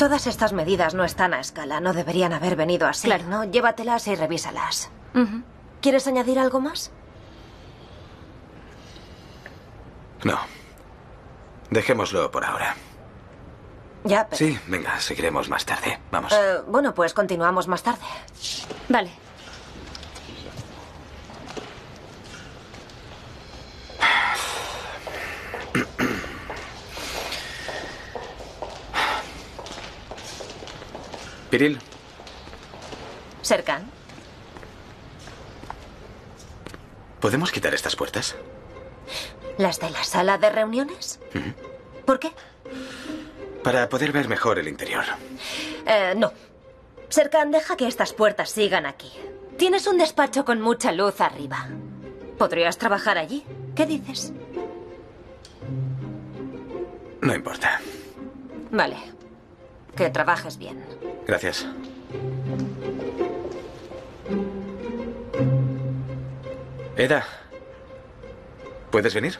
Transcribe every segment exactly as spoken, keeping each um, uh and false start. Todas estas medidas no están a escala, no deberían haber venido así. Claro, ¿no? Llévatelas y revísalas. Uh-huh. ¿Quieres añadir algo más? No. Dejémoslo por ahora. Ya, pero... Sí, venga, seguiremos más tarde. Vamos. Eh, bueno, pues continuamos más tarde. Vale. Piril. Serkan. ¿Podemos quitar estas puertas? ¿Las de la sala de reuniones? Uh-huh. ¿Por qué? Para poder ver mejor el interior. Eh, no. Serkan, deja que estas puertas sigan aquí. Tienes un despacho con mucha luz arriba. ¿Podrías trabajar allí? ¿Qué dices? No importa. Vale. Que trabajes bien. Gracias. Eda, ¿puedes venir?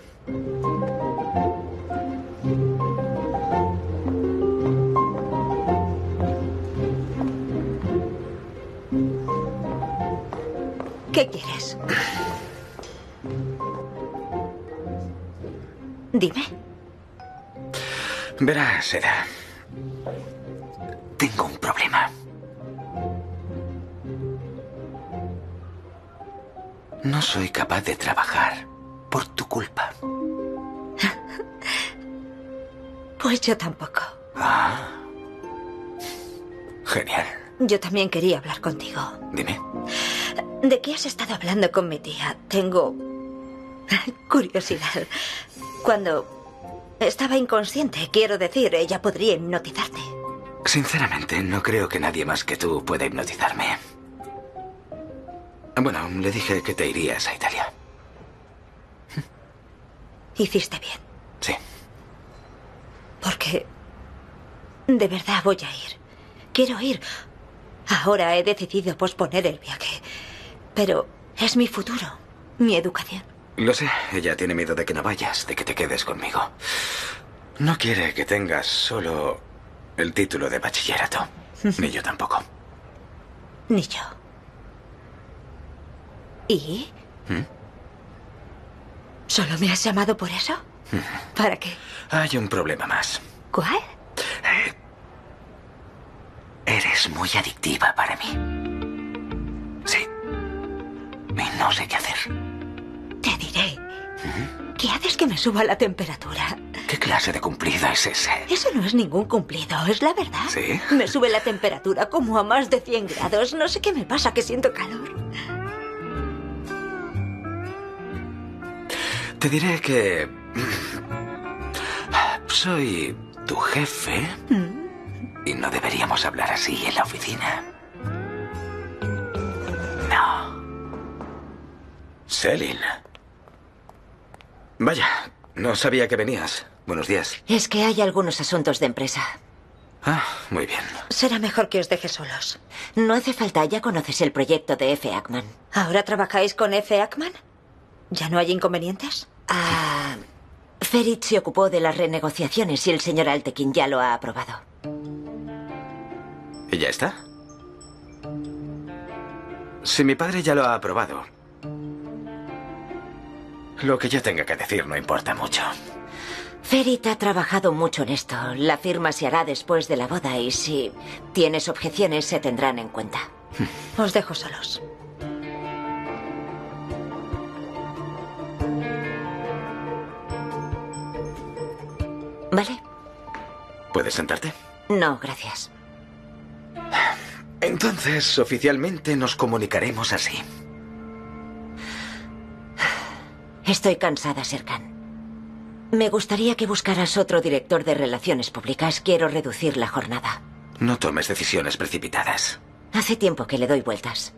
¿Qué quieres? Dime. Verás, Eda. Tengo un problema. No soy capaz de trabajar por tu culpa. Pues yo tampoco. Ah. Genial. Yo también quería hablar contigo. Dime. ¿De qué has estado hablando con mi tía? Tengo curiosidad. Cuando estaba inconsciente, quiero decir, ella podría hipnotizarte. Sinceramente, no creo que nadie más que tú pueda hipnotizarme. Bueno, le dije que te irías a Italia. Hiciste bien. Sí. Porque de verdad voy a ir. Quiero ir. Ahora he decidido posponer el viaje. Pero es mi futuro, mi educación. Lo sé. Ella tiene miedo de que no vayas, de que te quedes conmigo. No quiere que tengas solo... el título de bachillerato. Ni yo tampoco. Ni yo. ¿Y? ¿Mm? ¿Solo me has llamado por eso? ¿Para qué? Hay un problema más. ¿Cuál? Eh, eres muy adictiva para mí. Sí. Y no sé qué hacer. Te diré. ¿Mm? ¿Qué haces que me suba la temperatura? ¿Qué clase de cumplido es ese? Eso no es ningún cumplido, es la verdad. ¿Sí? Me sube la temperatura como a más de cien grados. No sé qué me pasa, que siento calor. Te diré que... soy tu jefe. ¿Mm? Y no deberíamos hablar así en la oficina. No. Selin. Vaya, no sabía que venías. Buenos días. Es que hay algunos asuntos de empresa. Ah, muy bien. Será mejor que os deje solos. No hace falta, ya conoces el proyecto de F. Ackman. ¿Ahora trabajáis con F. Ackman? ¿Ya no hay inconvenientes? Ah, Ferit se ocupó de las renegociaciones y el señor Altequini ya lo ha aprobado. ¿Y ya está? Si mi padre ya lo ha aprobado... lo que yo tenga que decir no importa mucho. Ferit ha trabajado mucho en esto. La firma se hará después de la boda y si tienes objeciones se tendrán en cuenta. Os dejo solos. ¿Vale? ¿Puedes sentarte? No, gracias. Entonces, oficialmente nos comunicaremos así. Estoy cansada, Serkan. Me gustaría que buscaras otro director de relaciones públicas. Quiero reducir la jornada. No tomes decisiones precipitadas. Hace tiempo que le doy vueltas.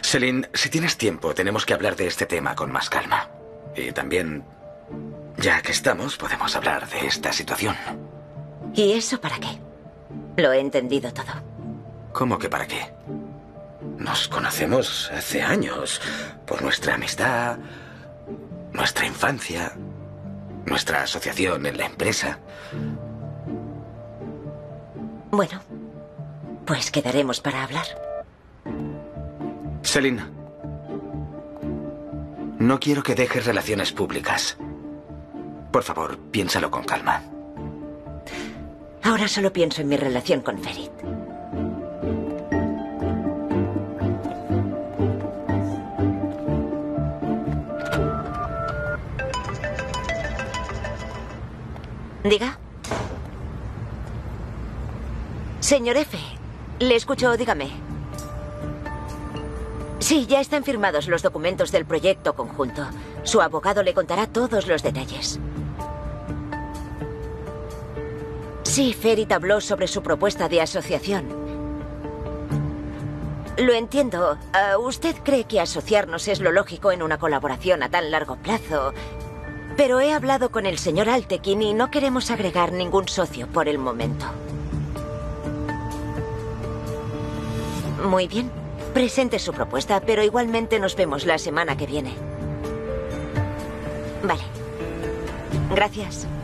Selin, si tienes tiempo, tenemos que hablar de este tema con más calma. Y también, ya que estamos, podemos hablar de esta situación. ¿Y eso para qué? Lo he entendido todo. ¿Cómo que para qué? Nos conocemos hace años, por nuestra amistad... nuestra infancia, nuestra asociación en la empresa. Bueno, pues quedaremos para hablar. Selin, no quiero que dejes relaciones públicas. Por favor, piénsalo con calma. Ahora solo pienso en mi relación con Ferit. Diga. Señor F, le escucho, dígame. Sí, ya están firmados los documentos del proyecto conjunto. Su abogado le contará todos los detalles. Sí, Ferit habló sobre su propuesta de asociación. Lo entiendo. Uh, usted cree que asociarnos es lo lógico en una colaboración a tan largo plazo. Pero he hablado con el señor Altequini y no queremos agregar ningún socio por el momento. Muy bien. Presente su propuesta, pero igualmente nos vemos la semana que viene. Vale. Gracias.